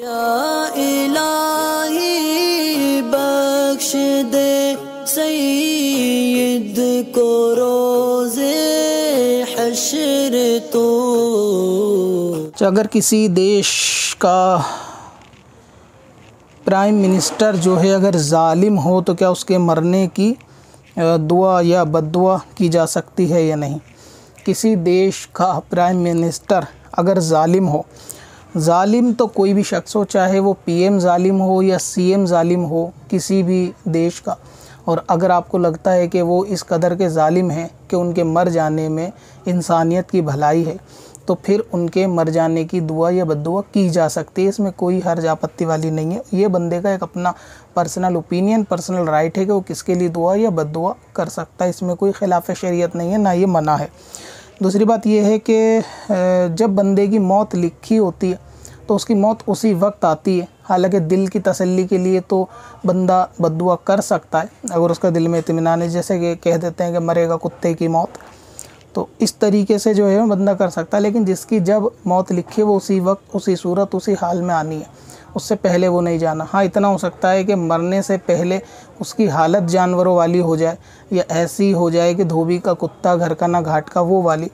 या इलाही बख्श दे सईद को रोज़े हश्र तो। अगर किसी देश का प्राइम मिनिस्टर जो है अगर जालिम हो तो क्या उसके मरने की दुआ या बद्दुआ की जा सकती है या नहीं। किसी देश का प्राइम मिनिस्टर अगर जालिम हो, जालिम तो कोई भी शख्स हो, चाहे वो पीएम जालिम हो या सीएम जालिम हो किसी भी देश का, और अगर आपको लगता है कि वो इस कदर के जालिम हैं कि उनके मर जाने में इंसानियत की भलाई है तो फिर उनके मर जाने की दुआ या बद्दुआ की जा सकती है। इसमें कोई हर्ज आपत्ति वाली नहीं है। ये बंदे का एक अपना पर्सनल ओपिनियन, पर्सनल राइट है कि वो किसके लिए दुआ या बद्दुआ कर सकता है। इसमें कोई खिलाफ शरीयत नहीं है, ना ये मना है। दूसरी बात यह है कि जब बंदे की मौत लिखी होती है तो उसकी मौत उसी वक्त आती है। हालांकि दिल की तसल्ली के लिए तो बंदा बद्दुआ कर सकता है अगर उसका दिल में इत्मीनान है, जैसे कि कह देते हैं कि मरेगा कुत्ते की मौत, तो इस तरीके से जो है बंदा कर सकता है। लेकिन जिसकी जब मौत लिखी है वो उसी वक्त, उसी सूरत, उसी हाल में आनी है, उससे पहले वो नहीं जाना। हाँ, इतना हो सकता है कि मरने से पहले उसकी हालत जानवरों वाली हो जाए या ऐसी हो जाए कि धोबी का कुत्ता घर का ना घाट का, वो वाली।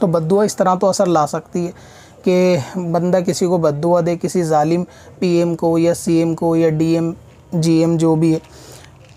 तो बद्दुआ इस तरह तो असर ला सकती है कि बंदा किसी को बद्दुआ दे, किसी जालिम पीएम को या सीएम को या डीएम जीएम जो भी है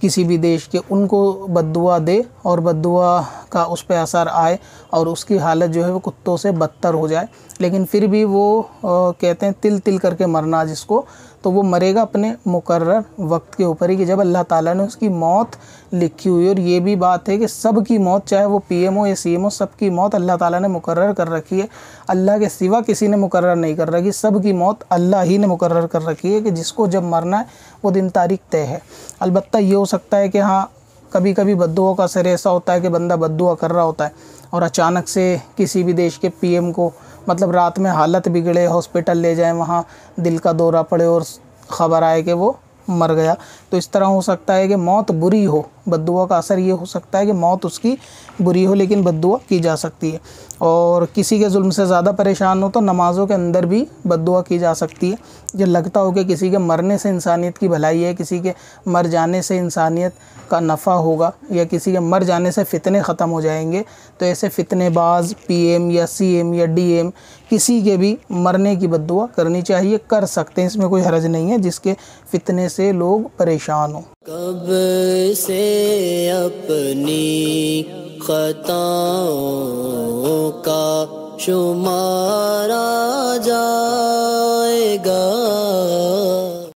किसी भी देश के, उनको बद्दुआ दे और बद्दुआ का उस पर असर आए और उसकी हालत जो है वो कुत्तों से बदतर हो जाए। लेकिन फिर भी वो कहते हैं तिल तिल करके मरना जिसको, तो वो मरेगा अपने मुकर्रर वक्त के ऊपर ही, कि जब अल्लाह ताला ने उसकी मौत लिखी हुई। और ये भी बात है कि सब की मौत, चाहे वो पीएम हो या सीएम हो, सबकी मौत अल्लाह ताला ने मुकर्रर कर रखी है। अल्लाह के सिवा किसी ने मुकर्रर नहीं कर रखी, सब की मौत अल्लाह ही ने मुकर्रर कर रखी है कि जिसको जब मरना है वो दिन तारीख तय है। अलबत्ता ये हो सकता है कि हाँ, कभी कभी बद्दुआ का असर ऐसा होता है कि बंदा बद्दुआ कर रहा होता है और अचानक से किसी भी देश के पीएम को, मतलब रात में हालत बिगड़े, हॉस्पिटल ले जाए, वहाँ दिल का दौरा पड़े और ख़बर आए कि वो मर गया। तो इस तरह हो सकता है कि मौत बुरी हो, बद्दुआ का असर ये हो सकता है कि मौत उसकी बुरी हो, लेकिन बद्दुआ की जा सकती है। और किसी के जुल्म से ज़्यादा परेशान हो तो नमाज़ों के अंदर भी बद्दुआ की जा सकती है। जब लगता हो कि किसी के मरने से इंसानियत की भलाई है, किसी के मर जाने से इंसानियत का नफ़ा होगा या किसी के मर जाने से फ़ितने ख़त्म हो जाएंगे, तो ऐसे फ़ितनेबाज़ पीएम या सीएम या डीएम किसी के भी मरने की बद्दुआ करनी चाहिए, कर सकते हैं। इसमें कोई हर्ज नहीं है जिसके फ़ितने से लोग परेशान हों। कब से अपनी खताओं का शुमारा जाएगा।